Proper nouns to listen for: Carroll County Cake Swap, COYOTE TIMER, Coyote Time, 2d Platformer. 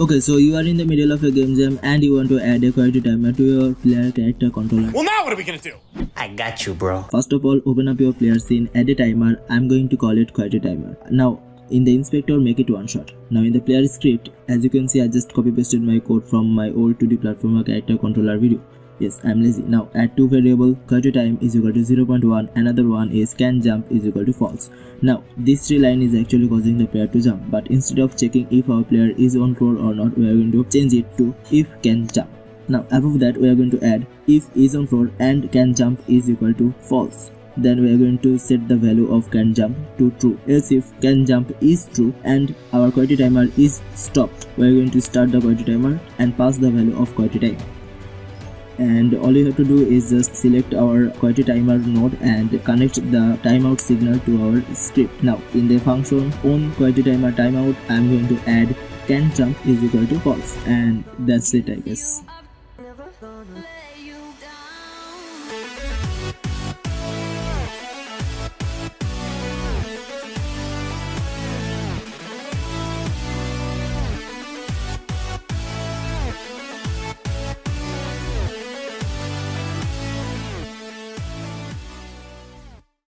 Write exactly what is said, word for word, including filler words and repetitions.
Okay, so you are in the middle of a game jam and you want to add a Coyote timer to your player character controller. Well, now what are we gonna do? I got you, bro. First of all, open up your player scene, add a timer. I'm going to call it Coyote timer. Now, in the inspector, make it one shot. Now, in the player script, as you can see, I just copy pasted my code from my old two D platformer character controller video. Yes, I'm lazy. Now, add two variable. Coyote time is equal to zero point one. Another one is can jump is equal to false. Now, this three line is actually causing the player to jump. But instead of checking if our player is on roll or not, we are going to change it to if can jump. Now, above that, we are going to add if is on roll and can jump is equal to false. Then we are going to set the value of can jump to true. Else, if can jump is true and our coyote timer is stopped, we are going to start the coyote timer and pass the value of coyote time. And all you have to do is just select our Coyote timer node and connect the timeout signal to our script. Now, in the function on Coyote timer timeout, I'm going to add can jump is equal to false, and that's it, I guess.